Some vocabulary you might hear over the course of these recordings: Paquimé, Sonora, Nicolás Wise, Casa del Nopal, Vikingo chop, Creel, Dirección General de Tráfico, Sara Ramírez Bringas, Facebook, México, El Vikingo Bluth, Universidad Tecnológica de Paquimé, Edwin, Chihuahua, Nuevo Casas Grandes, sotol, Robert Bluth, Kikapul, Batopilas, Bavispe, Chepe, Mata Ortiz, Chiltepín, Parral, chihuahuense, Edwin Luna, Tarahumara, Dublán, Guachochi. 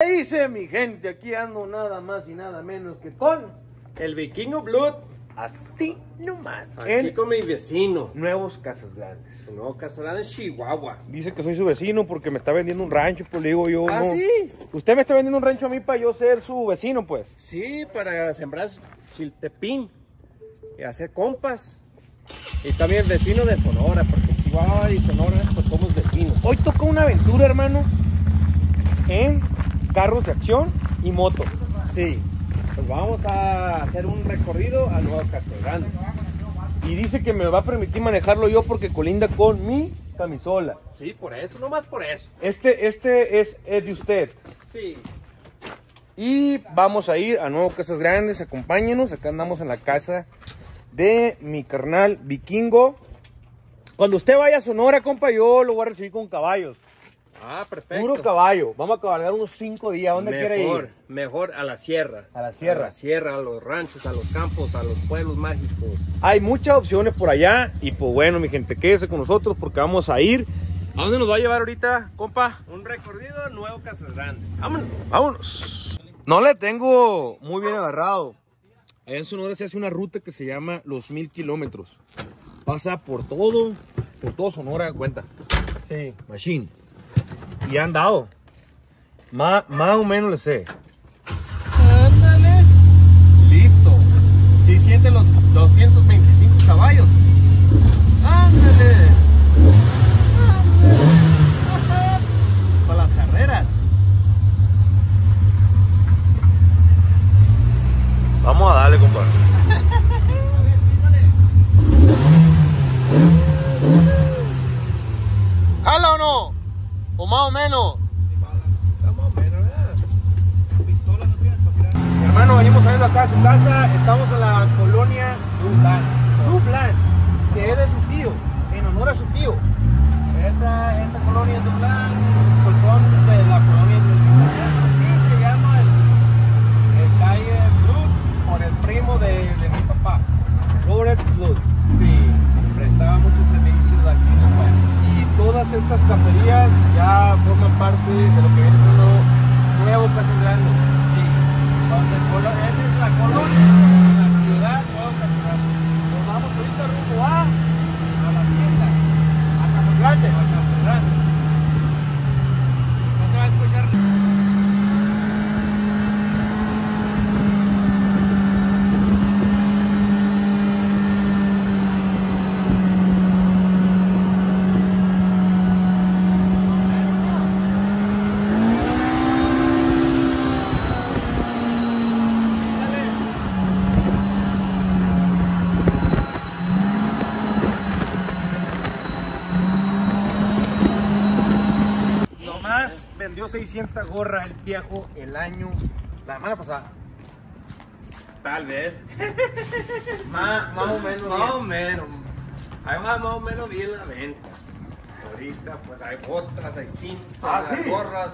¿Qué dice mi gente? Aquí ando nada más y nada menos que con el Vikingo Bluth, así nomás. Aquí con mi vecino. Nuevos Casas Grandes. Nuevo Casas Grandes, Chihuahua. Dice que soy su vecino porque me está vendiendo un rancho, pues le digo yo. ¿Ah, no, sí? Usted me está vendiendo un rancho a mí para yo ser su vecino, pues. Sí, para sembrar chiltepín y hacer compas. Y también vecino de Sonora, porque Chihuahua y Sonora pues somos vecinos. Hoy toca una aventura, hermano, en carros de acción y moto. Sí, pues vamos a hacer un recorrido a Nuevo Casas Grandes. Y dice que me va a permitir manejarlo yo porque colinda con mi camisola. Sí, por eso, nomás por eso. Este es de usted. Sí. Y vamos a ir a Nuevo Casas Grandes, acompáñenos. Acá andamos en la casa de mi carnal Vikingo. Cuando usted vaya a Sonora, compa, yo lo voy a recibir con caballos. Ah, perfecto. Puro caballo. Vamos a cabalgar unos 5 días. ¿Dónde quiere ir? Mejor a la sierra. A la sierra. A la sierra, a los ranchos, a los campos, a los pueblos mágicos. Hay muchas opciones por allá. Y pues bueno, mi gente, quédese con nosotros porque vamos a ir. ¿A dónde nos va a llevar ahorita, compa? Un recorrido a Nuevo Casas Grandes. Vámonos. Vámonos. No le tengo muy bien agarrado. En Sonora se hace una ruta que se llama Los 1000 kilómetros. Pasa por todo Sonora, cuenta. Sí. Machine. Y han dado. Más o menos le sé. Ándale. Listo. Si sienten los 225 caballos. Ándale. Ándale. Para las carreras. Vamos a darle, compadre. A ver, písale. ¿Jala o no? O más o menos. Hermano, venimos saliendo acá de su casa. Estamos en la colonia Dublán, que es de su tío, en honor a su tío. Esta colonia Dublán, pues son de la colonia Dublán. Así se llama el calle Bluth, por el primo de mi papá, Robert Bluth. Sí, prestaba muchos servicios aquí en el pueblo. Todas estas cacerías ya forman parte de lo que viene siendo Nuevo Casas Grandes. Sí. Entonces, esa es la colonia, la ciudad Nuevo Casas Grandes. Nos vamos ahorita rumbo a la tienda, a Casas Grandes. A Casas Grandes. No se va a escuchar. Vendió 600 gorras el viejo el año, la semana pasada. Tal vez. Más o menos. Más o menos. Hay más o menos bien las ventas. Ahorita pues hay botas, hay cintas, hay gorras,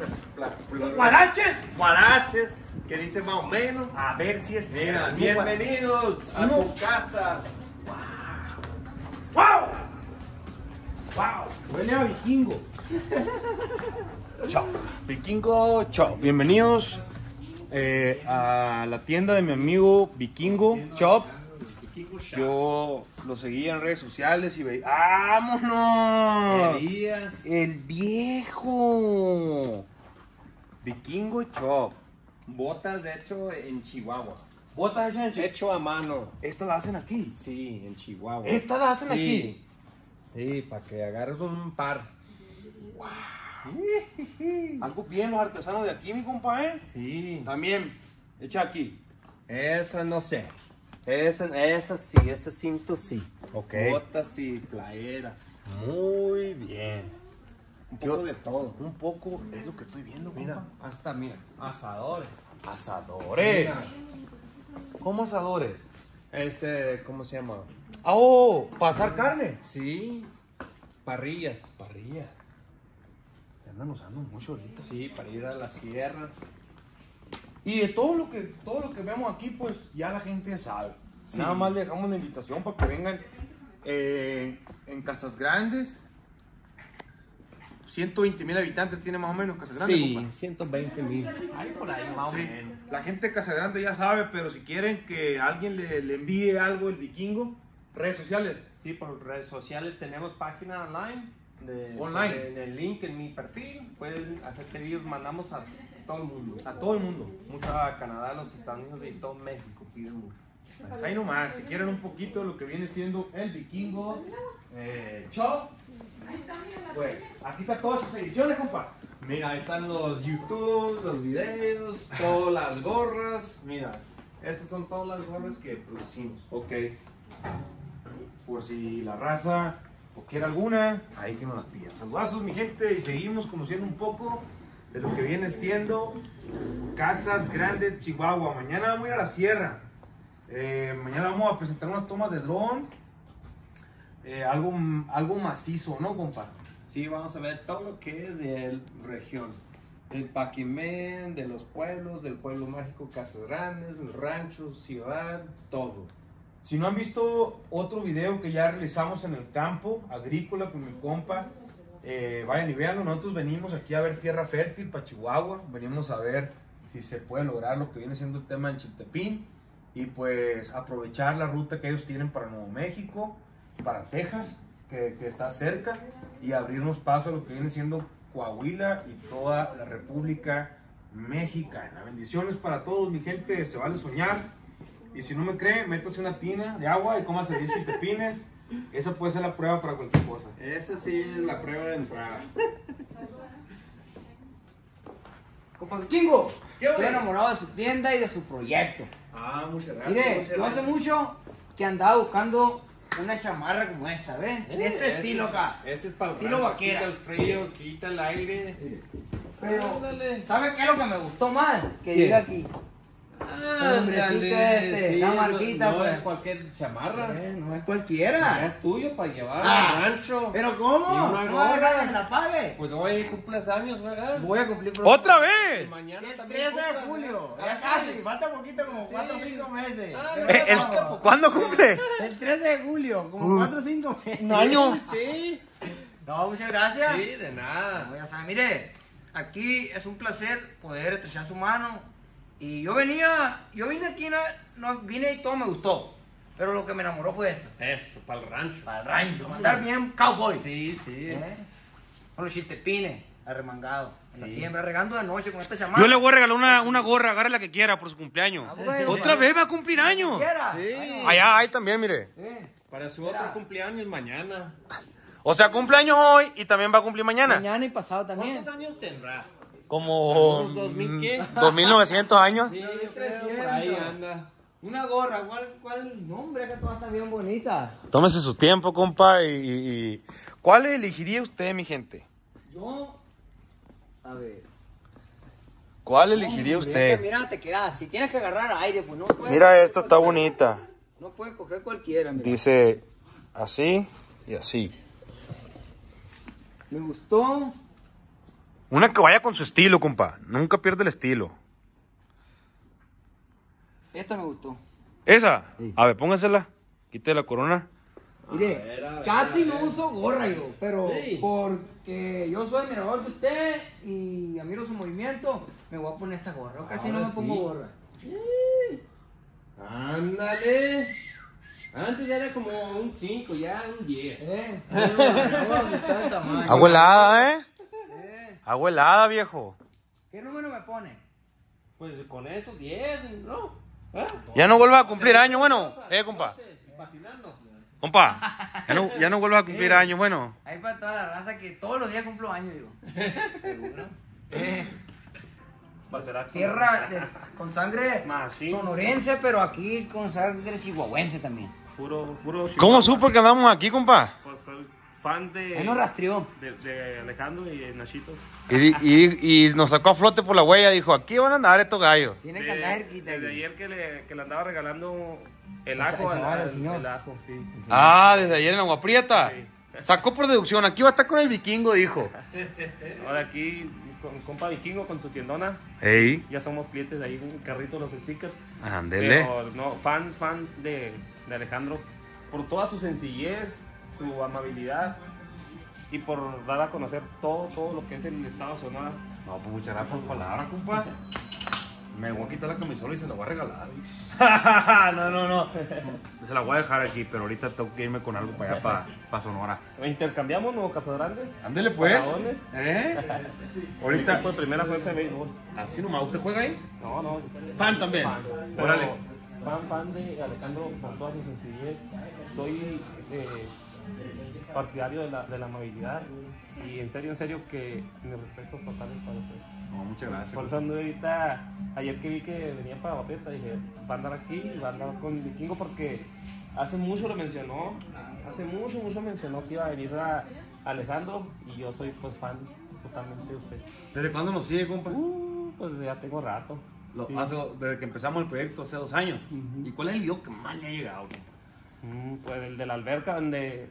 guaraches. Guaraches, que dice más o menos. A ver si es cierto. Bienvenidos a tu casa. ¡Wow! ¡Wow! ¡Wow! Huele a Vikingo. Chop. Vikingo chop. Bienvenidos a la tienda de mi amigo Vikingo Chop. Yo lo seguía en redes sociales y veía. ¡Vámonos! El viejo Vikingo Chop. Botas hecho en Chihuahua. Botas hecho a mano. ¿Estas las hacen aquí? Sí, en Chihuahua. ¿Estas las hacen aquí? Sí, para que agarres un par. ¡Wow! Algo bien los artesanos de aquí, mi compa, ¿eh? Sí. También, echa aquí. Esa no sé. Esa sí, ese cinto sí. Ok. Botas y playeras. Muy bien. Un poco de todo. Un poco es lo que estoy viendo, mira. Compa. Hasta, mira, asadores. ¿Asadores? Mira. ¿Cómo asadores? ¿Cómo se llama? ¡Oh! ¿Pasar carne? Sí. Parrillas. Andan usando mucho ahorita. Sí, para ir a la sierra. Y de todo lo que vemos aquí, pues ya la gente sabe. Sí. Nada más le dejamos la invitación para que vengan en Casas Grandes. 120.000 habitantes tiene más o menos Casa Grande. Sí, 120.000. Ahí por ahí más o menos. La gente de Casa Grande ya sabe, pero si quieren que alguien le envíe algo el Vikingo, redes sociales. Sí, por redes sociales tenemos página online. En el link en mi perfil pueden hacer pedidos, mandamos a todo el mundo. A todo el mundo. Mucho a Canadá, los Estados Unidos y todo México piden mucho. Pues ahí nomás, si quieren un poquito de lo que viene siendo el Vikingo Chop. Pues, aquí están todas sus ediciones, compa. Mira, ahí están los YouTube, los videos, todas las gorras. Mira, estas son todas las gorras que producimos. Ok. Por si la raza o quiere alguna, ahí que nos las pillan. Saludazos, mi gente, y seguimos conociendo un poco de lo que viene siendo Casas Grandes, Chihuahua. Mañana vamos a ir a la sierra. Mañana vamos a presentar unas tomas de dron, algo macizo, ¿no, compa? Sí, vamos a ver todo lo que es de la región, del Paquimé, de los pueblos, del pueblo mágico Casas Grandes, ranchos, ciudad, todo. Si no han visto otro video que ya realizamos en el campo agrícola con mi compa, vayan y véanlo. Nosotros venimos aquí a ver tierra fértil para Chihuahua, venimos a ver si se puede lograr lo que viene siendo el tema en Chiltepín. Y pues aprovechar la ruta que ellos tienen para Nuevo México, para Texas, que está cerca, y abrirnos paso a lo que viene siendo Coahuila y toda la República Mexicana. Bendiciones para todos, mi gente, se vale soñar. Y si no me cree, métase una tina de agua y cómase 10 chiltepines. Esa puede ser la prueba para cualquier cosa. Esa sí es la prueba de entrada. Compa Vikingo, estoy enamorado de su tienda y de su proyecto. Ah, muchas gracias. Mire, muchas gracias. Hace mucho que andaba buscando una chamarra como esta, ¿ves? De este estilo acá. Este es para el estilo vaquera. Quita el frío, quita el aire. Pero, ¿sabe qué es lo que me gustó más? Que diga aquí. Ah, sí, la marquita. No, es cualquier chamarra. No es cualquiera. No es tuyo para llevar al rancho. ¿Pero cómo? No, no se la pague. Pues hoy cumples años, ¿verdad? Voy a cumplir. ¡Otra vez! Mañana también. El 13 de julio. Ya casi. Falta poquito, como 4 o 5 meses. ¿Cuándo cumple? El 13 de julio, como 4 o 5 meses. ¿Un año? Sí. No, muchas gracias. Sí, de nada. Ya saben, mire, aquí es un placer poder estrechar su mano. Y yo vine aquí, vine y todo me gustó, pero lo que me enamoró fue esto. Eso, para el rancho. Para el rancho, andar bien cowboy. Sí, sí. Con los chiltepines, arremangados, en la siembra, regando de noche con esta chamada. Yo le voy a regalar una gorra, agarre la que quiera por su cumpleaños. Otra vez va a cumplir años. Sí. Allá hay también, mire. Para su otro cumpleaños mañana. O sea, cumpleaños hoy y también va a cumplir mañana. Mañana y pasado también. ¿Cuántos años tendrá? Como 2.900 años. Sí, por ahí anda. Una gorra, ¿cuál nombre? Que todas están bien bonitas. Tómese su tiempo, compa. Y ¿cuál elegiría usted, mi gente? Yo, a ver. ¿Cuál elegiría usted? Es que mira, te quedas. Si tienes que agarrar aire, pues no puedes. Mira, esta está bonita. No puedes coger cualquiera. Mira. Dice así y así. Me gustó. Una que vaya con su estilo, compa. Nunca pierde el estilo. Esta me gustó. ¿Esa? Sí. A ver, póngasela. Quítale la corona. Mire, a ver, casi no uso gorra yo, pero porque yo soy admirador de usted y admiro su movimiento, me voy a poner esta gorra. Yo casi no me pongo gorra. Sí. Ándale. Antes era como un 5, ya un 10. Abuelada, Agua helada, viejo. ¿Qué número me pone? Pues con eso, 10, ¿no? Ya no vuelva a cumplir años, bueno. Compa. Patinando. Compa, ya no vuelva a cumplir años, bueno. Ahí para toda la raza que todos los días cumplo años, digo. ¿Seguro? Tierra con sangre sonorense, pero aquí con sangre chihuahuense también. Puro chihuahua. ¿Cómo supo que andamos aquí, compa? Fan de Alejandro y de Nachito. Y nos sacó a flote por la huella, dijo, aquí van a andar estos gallos. Tienen que andar cerquita. Desde ayer que le andaba regalando el ajo al ajo, sí. Ah, desde ayer en Agua Prieta. Sí. Sacó por deducción, aquí va a estar con el Vikingo, dijo. Ahora aquí, con compa Vikingo, con su tiendona. Ya somos clientes de ahí, un carrito, los stickers. Ándele. No, fans de Alejandro, por toda su sencillez, su amabilidad y por dar a conocer todo lo que es el estado de Sonora. No, pues muchas gracias por palabra, compa. Me voy a quitar la camisola y se la voy a regalar. No. Se la voy a dejar aquí, pero ahorita tengo que irme con algo para allá, para Sonora. ¿Intercambiamos Nuevo Casas Grandes? Ándele pues. Ahorita. Por primera fuerza de béisbol. ¿Así nomás? ¿Usted juega ahí? No. ¿Fan también? Órale. Fan de Alejandro por toda su sencillez. Soy partidario de la amabilidad. Y en serio que mis respetos totales para usted. No, muchas gracias. Por eso ando ahorita, ayer que vi que venía para Bapeta, dije, va a andar aquí y va a andar con Vikingo porque hace mucho mencionó que iba a venir a Alejandro y yo soy pues fan totalmente de usted. ¿Desde cuándo nos sigue, compa? Pues ya tengo rato. Sí. Desde que empezamos el proyecto hace 2 años. ¿Y cuál es el video que más le ha llegado, compa? Pues el de la alberca donde...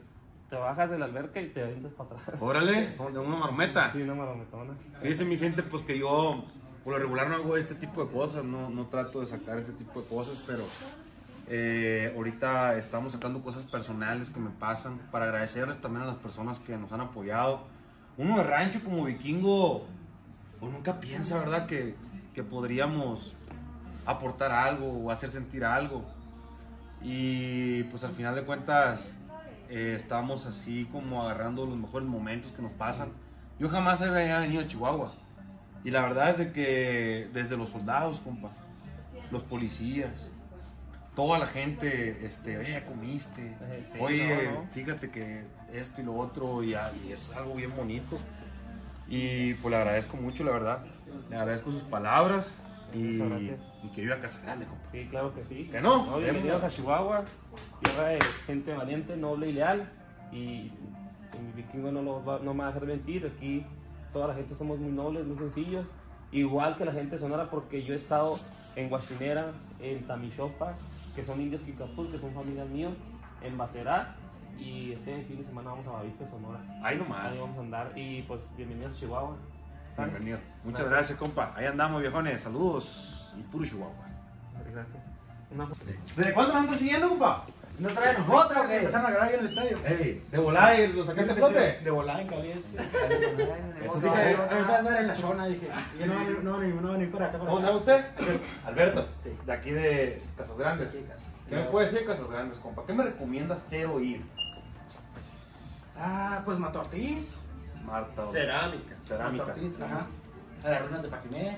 Te bajas de la alberca y te avientas para atrás. Órale, de una marometa. Sí, una marometona. Dice mi gente, pues que yo por lo regular no hago este tipo de cosas, no trato de sacar este tipo de cosas, pero ahorita estamos sacando cosas personales que me pasan para agradecerles también a las personas que nos han apoyado. Uno de rancho como Vikingo, pues nunca piensa, ¿verdad? Que podríamos aportar algo o hacer sentir algo. Y pues al final de cuentas... estábamos así como agarrando los mejores momentos que nos pasan. Yo jamás había venido a Chihuahua. Y la verdad es de que desde los soldados, compa, los policías, toda la gente, oye, comiste, sí, oye, no. Fíjate que esto y lo otro, y es algo bien bonito. Y pues le agradezco mucho, la verdad. Le agradezco sus palabras. Y que viva Casa Grande, compa. Sí, claro que sí. Que no. Bienvenidos a Chihuahua, tierra de gente valiente, noble y leal. Y mi Vikingo no me va a hacer mentir. Aquí toda la gente somos muy nobles, muy sencillos. Igual que la gente de Sonora, porque yo he estado en Guachinera, en Tamichopa, que son indios Kikapul, que son familias mías, en Bacerá. Y este fin de semana vamos a Bavispe, Sonora. Ahí nomás. Ahí vamos a andar. Y pues bienvenidos a Chihuahua. Bienvenido. Muchas gracias, compa. Ahí andamos, viejones. Saludos. Y puro Chihuahua. Gracias. ¿Desde cuándo nos andas siguiendo, compa? No traen nosotros, que empezaron a grabar ahí en el estadio. Ey, de volada y lo sacaste de flote. De volada en caliente. Eso dije, andar en la zona, dije. No venir para acá. ¿Cómo se llama usted? Alberto. Sí. De aquí de Casas Grandes. Sí, Casas. ¿Qué me puede decir Casas Grandes, compa? ¿Qué me recomienda hacer o ir? Pues Mata Ortiz. Marta, Cerámica. Mata Ortiz, ajá. A las ruinas de Paquimé.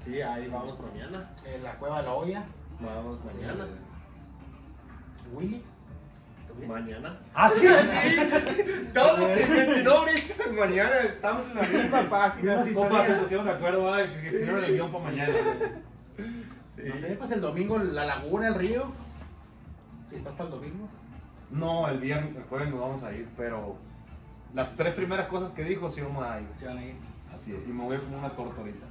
Sí, ahí vamos mañana. La Cueva de la Olla. Vamos mañana. Willy. Mañana. ¡Ah, sí! Todo lo que se ahorita. Mañana estamos en la misma página. Compa, se pusieron de acuerdo, que primero el guión para mañana. Sí. No sé, pues el domingo la laguna, el río. Si está hasta el domingo. No, el viernes, el jueves nos vamos a ir, pero... Las 3 primeras cosas que dijo sí vamos a ir. Sí van a ir. Así es. Y me voy a comer una torta ahorita.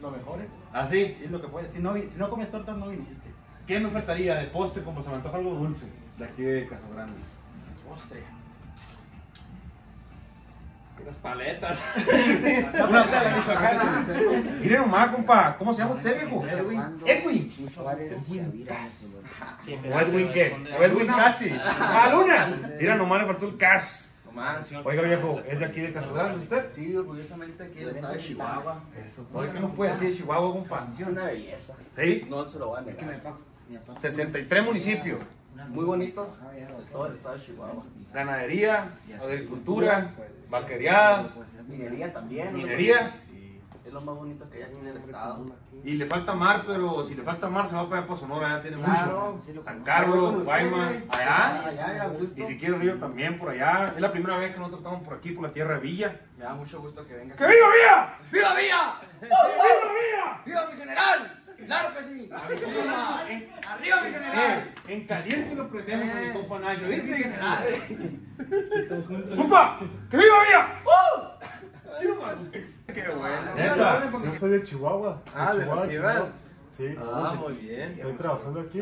Lo mejor es. ¿Así? Es lo que puedes. Si no comes tortas no viniste. ¿Qué me faltaría de postre? Como se me antoja algo dulce de aquí de Casas Grandes. Postre. Unas paletas. Una paleta michoacana. Mire nomás, compa. ¿Cómo se llama usted, viejo? Edwin. ¿O Edwin qué? ¿O Edwin casi? ¡Ah, Luna! Mira nomás, le faltó el cas. Oiga viejo, ¿es de aquí de Casas Grandes usted? Sí, orgullosamente aquí del estado de Chihuahua. Eso. Oiga, ¿qué nos puede decir Chihuahua, compa? Es una belleza. ¿Sí? No se lo van a negar. 63 municipios. Muy bonitos. Todo el estado de Chihuahua. Ganadería, agricultura, vaquería. Minería también. Minería. Es lo más bonito que hay aquí en el estado. Y le falta mar, pero si le falta mar se va para allá para Sonora, allá tiene mucho. Sí, San Carlos, Guaymas, allá. Y si quiere río también por allá. Es la primera vez que nosotros estamos por aquí, por la tierra de Villa. Me da mucho gusto que venga. ¡Que viva Villa! ¡Viva Villa! ¡Viva Villa! ¡Viva mi general! ¡Claro que sí! ¡Arriba mi general! En caliente lo prendemos a mi compa Nacho. ¡Viva mi general! ¡Compa! ¡Que viva Villa! ¡Sí, hermano! Bueno, yo soy de Chihuahua. De Chihuahua. Sí, muy bien. Estoy trabajando aquí.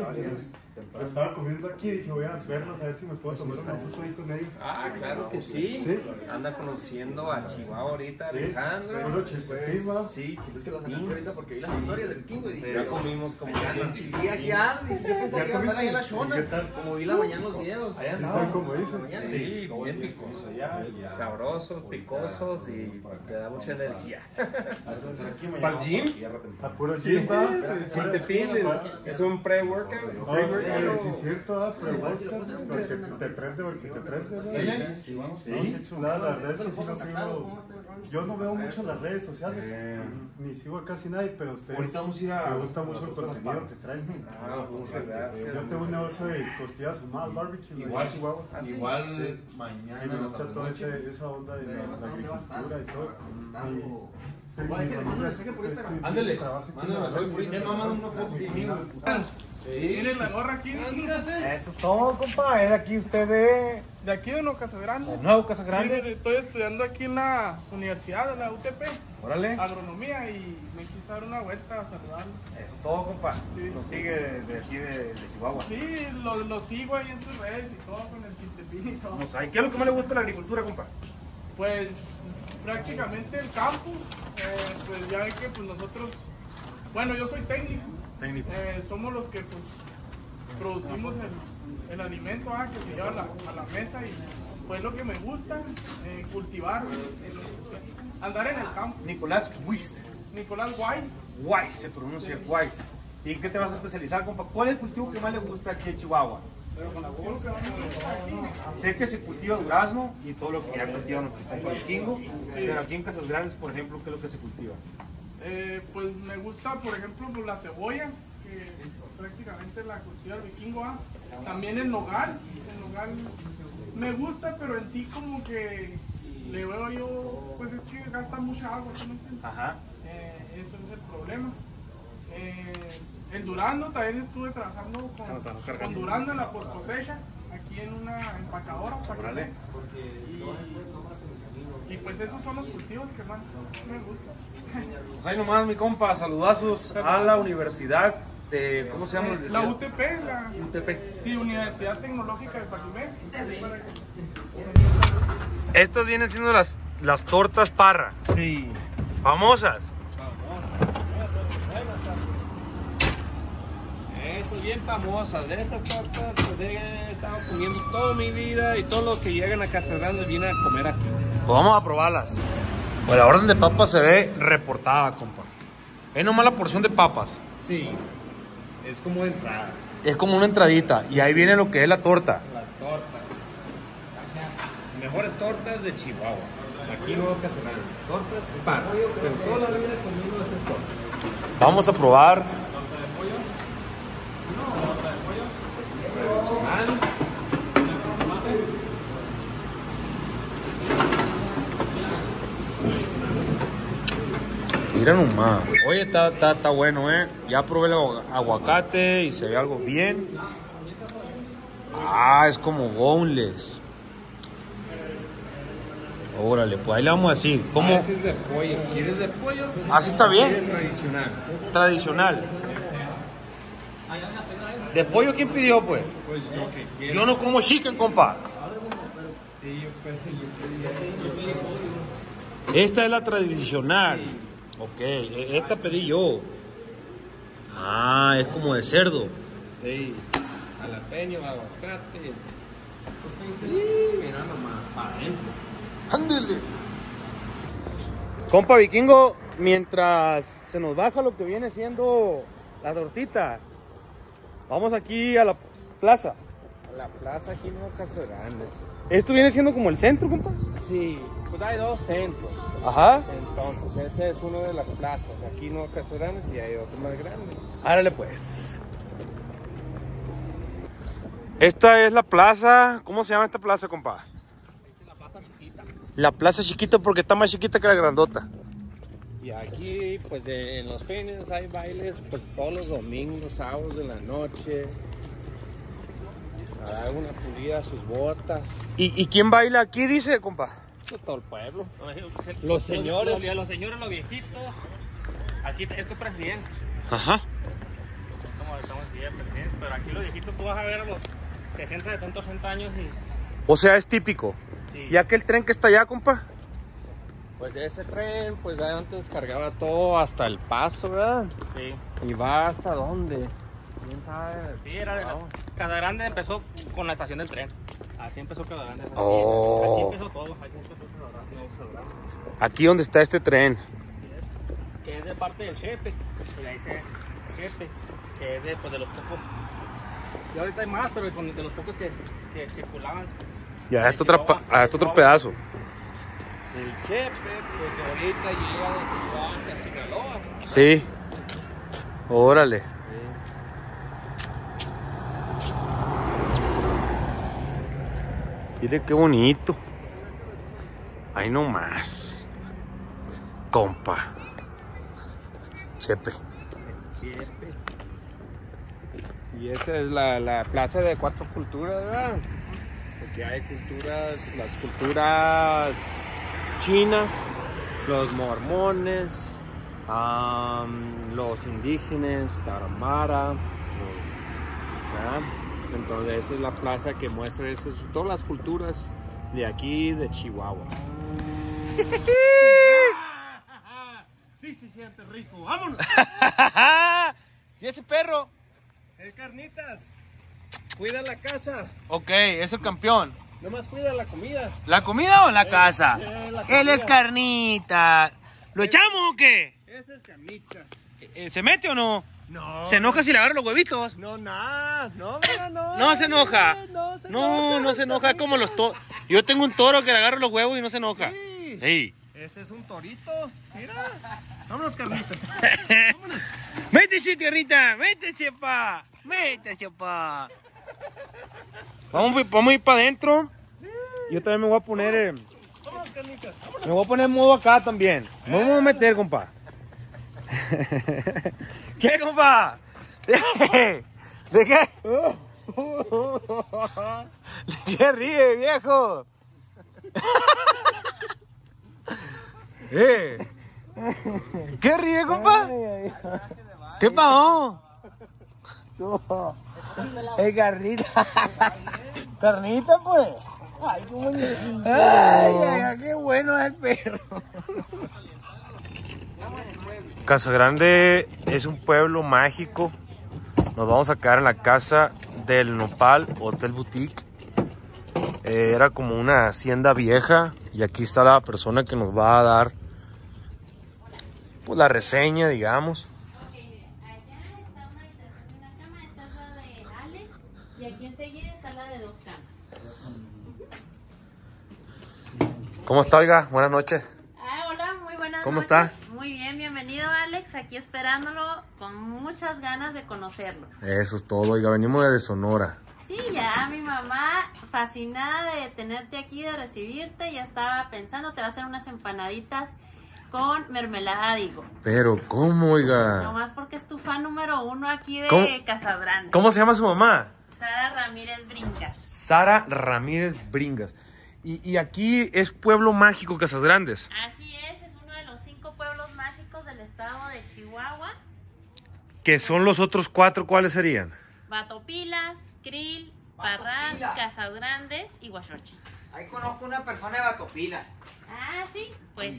temprano. Pues estaba comiendo aquí y dije, voy a verlos a ver si me puedo tomar una foto ahí con ellos. Ah, claro que sí. ¿Sí? Anda conociendo a Chihuahua ahorita, sí. Alejandro. Pero chiltepín, sí, es que los sacaste ahorita porque vi las historias del Vikingo y dije, ya comimos como 100 chiltepín. Sí, aquí andan. Yo pensé que iba a andar ahí en la zona. Como vi la mañana los videos. Allá están como dicen. Sí, bien picosos ya. Sabrosos, picosos y te da mucha energía. ¿Para el gym? ¿A puro gym? Chiltepín es un pre-workout. Sí, es cierto, pero basta, te prende porque te prende. Sí, qué chulada, la verdad es que sí lo sigo. Yo no veo mucho las redes sociales, ni sigo a casi nadie, pero ustedes, me gusta mucho el contenido que traen. Yo tengo un negocio de costillas humadas, barbecue. Igual mañana. Y me gusta toda esa onda de la agricultura y todo. Ándale, ya no mandan una foto. Miren la gorra aquí. Eso es todo, compa. Es de aquí usted de... ¿De aquí de Nuevo Casas Grandes? Nuevo Casas Grandes. Sí, estoy estudiando aquí en la universidad, en la UTP. Órale. Agronomía, y me quise dar una vuelta a saludarlo. Eso es todo, compa. Sí. Lo sigue de aquí de Chihuahua. Sí, lo sigo ahí en sus redes y todo con el chiltepín y todo. ¿Qué es lo que más le gusta de la agricultura, compa? Pues prácticamente el campo. Pues ya ve que pues nosotros... Bueno, yo soy técnico. Somos los que pues, producimos el alimento que se lleva a la mesa, y pues lo que me gusta, cultivar, andar en el campo. Nicolás Wise. Nicolás Wise. Wise, se pronuncia Wise. ¿Y en qué te vas a especializar, compa? ¿Cuál es el cultivo que más le gusta aquí en Chihuahua? Sé que se cultiva durazno y todo lo que ya cultivan con el Vikingo, pero aquí en Casas Grandes, por ejemplo, ¿qué es lo que se cultiva? Pues me gusta, por ejemplo, la cebolla, que prácticamente la cultiva del Vikingo. También el nogal me gusta, pero en sí como que le veo yo, pues es que gasta mucha agua, ¿sí me entiendes? Ajá. Eso es el problema. El durazno también estuve trabajando con durazno en la post cosecha, aquí en una empacadora. Órale. Y pues esos son los cultivos que más me gustan. Pues ahí nomás, mi compa, saludazos a la universidad de... ¿Cómo se llama? La UTP, la UTP. Sí, Universidad Tecnológica de Paquimé. Estas vienen siendo las tortas Parra. Sí. Famosas. Eso, bien famosas. De esas tortas pues, he estado comiendo toda mi vida, y todos los que llegan a Casas Grandes vienen a comer aquí. Pues vamos a probarlas. Pues la orden de papas se ve reportada, compa. Es nomás la porción de papas. Sí, es como de entrada. Es como una entradita, y ahí viene lo que es la torta. Las tortas. Mejores tortas de Chihuahua. Aquí no ocasionales. Tortas y pan. Pero toda la vida conmigo esas tortas. Vamos a probar. ¿Torta de pollo? No, torta de pollo. Tradicional. Mira nomás. Oye, está bueno, ¿eh? Ya probé el aguacate y se ve algo bien. Ah, es como boneless. Órale, pues ahí le vamos a decir. ¿Cómo? Ah, ese es de pollo. ¿Quieres de pollo? Así está bien. Tradicional. Tradicional. ¿De pollo quién pidió, pues? Pues yo que quiero. Yo no como chicken, compa. Sí, yo pedí. Esta es la tradicional. Sí. Ok, esta pedí yo. Ah, es como de cerdo. Sí, jalapeño, aguacate. Mira nomás, para adentro. ¡Ándale! Compa Vikingo, mientras se nos baja lo que viene siendo la tortita, vamos aquí a la plaza. A la plaza aquí en Nuevo Casas Grandes. ¿Esto viene siendo como el centro, compa? Sí. Pues hay dos centros. Ajá. Entonces, ese es uno de las plazas. Aquí no hay Casas Grandes y hay otro más grande. Árale, pues. Esta es la plaza. ¿Cómo se llama esta plaza, compa? Esta es la plaza chiquita. La plaza chiquita porque está más chiquita que la grandota. Y aquí, pues en los fines hay bailes pues, todos los domingos, sábados de la noche. A dar una pulida a sus botas. ¿Y quién baila aquí, dice, compa? Todo el pueblo, los señores, los viejitos. Aquí esto es presidencia. Ajá. como estamos en silla de presidentes, pero aquí los viejitos tú vas a ver a los 60 de tantos 60 años y... O sea, es típico. Sí. ¿Y aquel tren que está allá, compa? Pues ese tren, pues antes cargaba todo hasta El Paso, ¿verdad? Sí. ¿Y va hasta dónde? ¿Quién sabe? Sí, era de la... Casa Grande empezó con la estación del tren. Así empezó Casa Grande. Oh. Aquí empezó todo, aquí empezó Casa Grande. Aquí donde está este tren. Que es de parte del Chepe. Y ahí se... Chepe, que es de, pues, de los pocos. Y ahorita hay más, pero de los pocos que circulaban. Y ahora está otro pedazo. El Chepe, pues ahorita llega de Chihuahua hasta Sinaloa, ¿no? Sí. Órale. Mire qué bonito. Ahí nomás. Compa. Chepe. Chepe. Y esa es la plaza de cuatro culturas, ¿verdad? Porque hay culturas, las culturas chinas, los mormones, los indígenas, tarahumara, ¿verdad? Entonces esa es la plaza que muestra esas, todas las culturas de aquí, de Chihuahua. Sí, se siente rico, vámonos. ¿Y ese perro? El Carnitas. Cuida la casa. Ok, es el campeón. Nomás cuida la comida. ¿La comida o la casa? La comida. Él es Carnitas. ¿Lo echamos o qué? Ese es Carnitas. ¿Se mete o no? No. ¿Se enoja si le agarro los huevitos? No, nada. No. No se enoja. No se enoja. Es como los toros. Yo tengo un toro que le agarro los huevos y no se enoja. Sí. Ey. Ese es un torito. Mira. Vámonos, Carnitas. Vámonos. Métese, tierrita. Métese, pa. Métese, pa. Vamos a ir para adentro. Yo también me voy a poner. Vámonos, Carnitas. Me voy a poner mudo acá también. Me voy a meter, compa. ¿Qué, compa? ¿De qué? ¿De qué ríe, viejo? ¿Qué ríe, compa? ¿Qué pasó? ¡Es Carnita! ¡Carnita, pues! ¡Ay, qué bonito! ¡Ay, qué bueno es el perro! Casa Grande es un pueblo mágico. Nos vamos a quedar en la Casa del Nopal, Hotel Boutique. Era como una hacienda vieja. Y aquí está la persona que nos va a dar, pues, la reseña, digamos. ¿Cómo está, oiga? Buenas noches. Hola, muy buenas noches. ¿Cómo está? Muy bien, bienvenido, Alex. Aquí esperándolo con muchas ganas de conocerlo. Eso es todo, oiga. Venimos desde Sonora. Sí, ya mi mamá fascinada de tenerte aquí, de recibirte. Ya estaba pensando, te va a hacer unas empanaditas con mermelada, digo. Pero, ¿cómo, oiga? Nomás porque es tu fan número uno aquí de Casa Grande. ¿Cómo se llama su mamá? Sara Ramírez Bringas. Sara Ramírez Bringas. Y aquí es pueblo mágico Casas Grandes. Así es uno de los 5 pueblos mágicos del estado de Chihuahua. ¿Qué son los otros 4? ¿Cuáles serían? Batopilas, Creel, Parral, Casas Grandes y Guachochi. Ahí conozco una persona de Batopilas. Ah, sí, pues.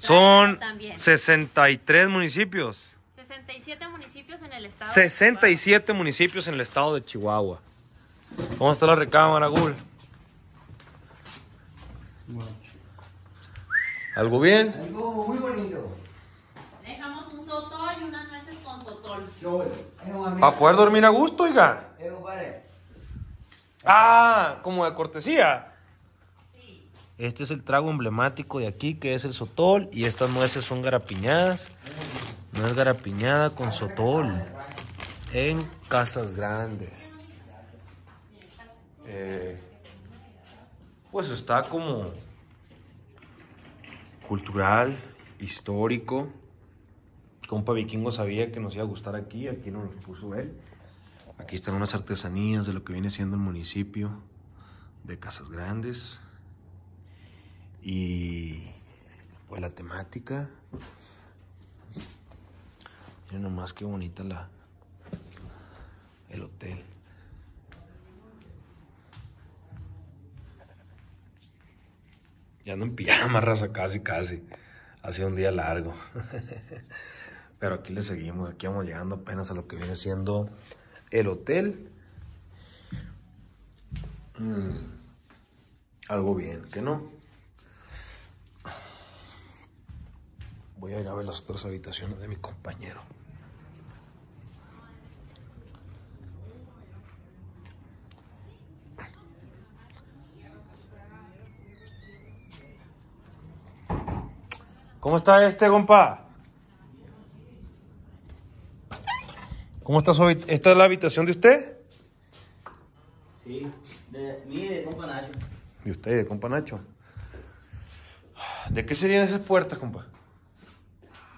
Son 63 municipios. 67 municipios en el estado. 67 municipios en el estado de Chihuahua. ¿Cómo está la recámara, Gul? ¿Algo bien? Algo muy bonito. Dejamos un sotol y unas nueces con sotol. ¿Para poder dormir a gusto, oiga? Ah, como de cortesía. Sí. Este es el trago emblemático de aquí, que es el sotol. Y estas nueces son garapiñadas. No es garapiñada con sotol. En Casas Grandes. Pues está como cultural, histórico. Compa Vikingo sabía que nos iba a gustar aquí, aquí nos lo puso él. Aquí están unas artesanías de lo que viene siendo el municipio de Casas Grandes. Y pues la temática. Miren nomás qué bonita la el hotel. Ya ando en pijama, raza, casi. Ha sido un día largo. Pero aquí le seguimos, aquí vamos llegando apenas a lo que viene siendo el hotel. Algo bien, ¿qué no? Voy a ir a ver las otras habitaciones de mi compañero. ¿Cómo está este, compa? ¿Cómo está su habitación? ¿Esta es la habitación de usted? Sí, de mí y de compa Nacho. ¿De usted y de compa Nacho? ¿De qué serían esas puertas, compa?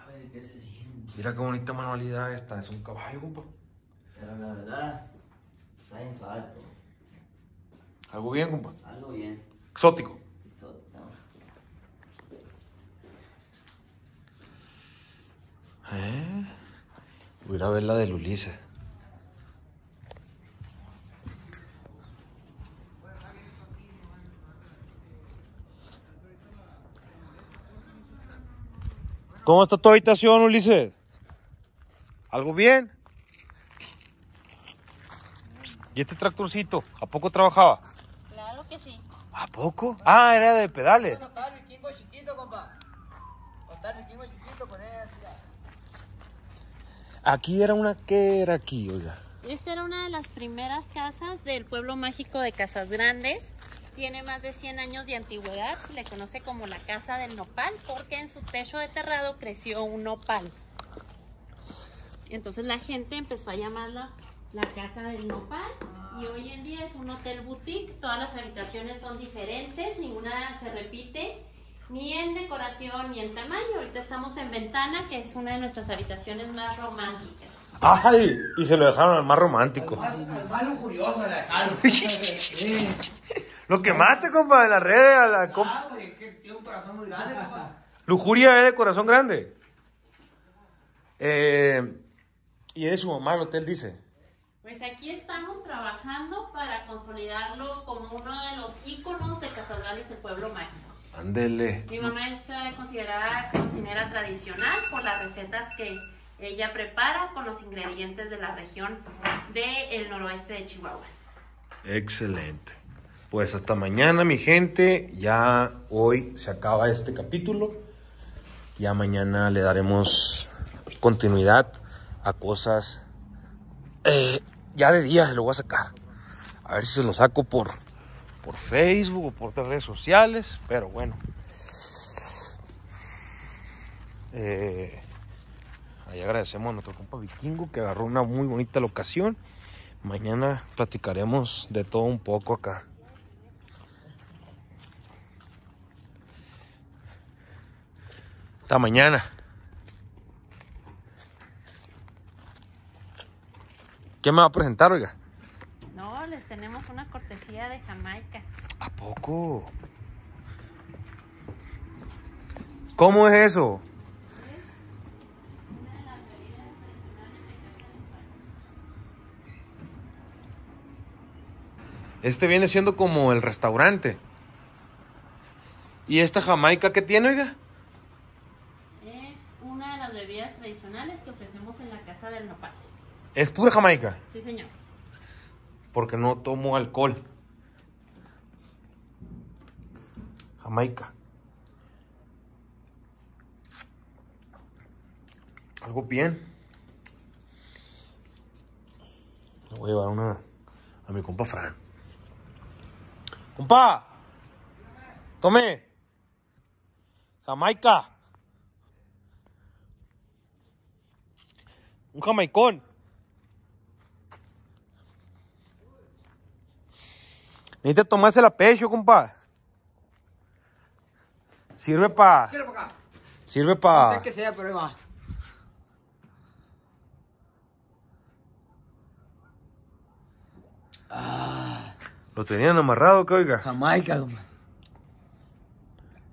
A ver, ¿de qué serían? Mira qué bonita manualidad esta, es un caballo, compa. Pero la verdad, está en su alto. ¿Algo bien, compa? Algo bien. Exótico. Voy a ir a ver la del Ulises. ¿Cómo está tu habitación, Ulises? ¿Algo bien? ¿Y este tractorcito? ¿A poco trabajaba? Claro que sí. ¿A poco? Ah, era de pedales. No está el vikingo chiquito, compa. No está el vikingo chiquito con él. Aquí era una, ¿qué era aquí, oiga? Esta era una de las primeras casas del pueblo mágico de Casas Grandes. Tiene más de 100 años de antigüedad. Se le conoce como la Casa del Nopal porque en su techo de terrado creció un nopal. Entonces la gente empezó a llamarla la Casa del Nopal y hoy en día es un hotel boutique. Todas las habitaciones son diferentes, ninguna se repite. Ni en decoración, ni en tamaño. Ahorita estamos en ventana, que es una de nuestras habitaciones más románticas. ¡Ay! Y se lo dejaron al más romántico. Al más lujurioso le dejaron. Lo quemaste, compa, de la red. A la compa. Claro, es que tiene un corazón muy grande, compa. Lujuria es de corazón grande. Y es su mamá el hotel, dice. Pues aquí estamos trabajando para consolidarlo como uno de los íconos de Casas Grandes, el pueblo mágico. Ándele. Mi mamá es considerada cocinera tradicional por las recetas que ella prepara con los ingredientes de la región del noroeste de Chihuahua. Excelente. Pues hasta mañana, mi gente. Ya hoy se acaba este capítulo. Ya mañana le daremos continuidad a cosas ya de día. Se lo voy a sacar. A ver si se lo saco por Facebook o por otras redes sociales, pero bueno, ahí agradecemos a nuestro compa Vikingo que agarró una muy bonita locación. Mañana platicaremos de todo un poco acá. Hasta mañana. ¿Qué me va a presentar, oiga? Les tenemos una cortesía de Jamaica. ¿A poco? ¿Cómo es eso? Es una de las bebidas tradicionales de Casa del Nopal. Este viene siendo como el restaurante. ¿Y esta Jamaica qué tiene, oiga? Es una de las bebidas tradicionales que ofrecemos en la Casa del Nopal. ¿Es pura Jamaica? Sí, señor. Porque no tomo alcohol. Jamaica. Algo bien. Le voy a llevar una a mi compa Fran. ¡Compa! ¡Tome! ¡Jamaica! ¡Un jamaicón! Necesita tomarse la pecho, compa. Sirve para... Sirve para acá. Sirve para... No sé qué sea, pero ahí va. Ah. Lo tenían amarrado, ¿qué, oiga? Jamaica, compa.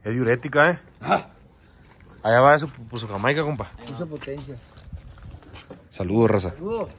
Es diurética, ¿eh? Ah. Allá va eso por su Jamaica, compa. Mucha potencia. Saludos, raza. Saludos.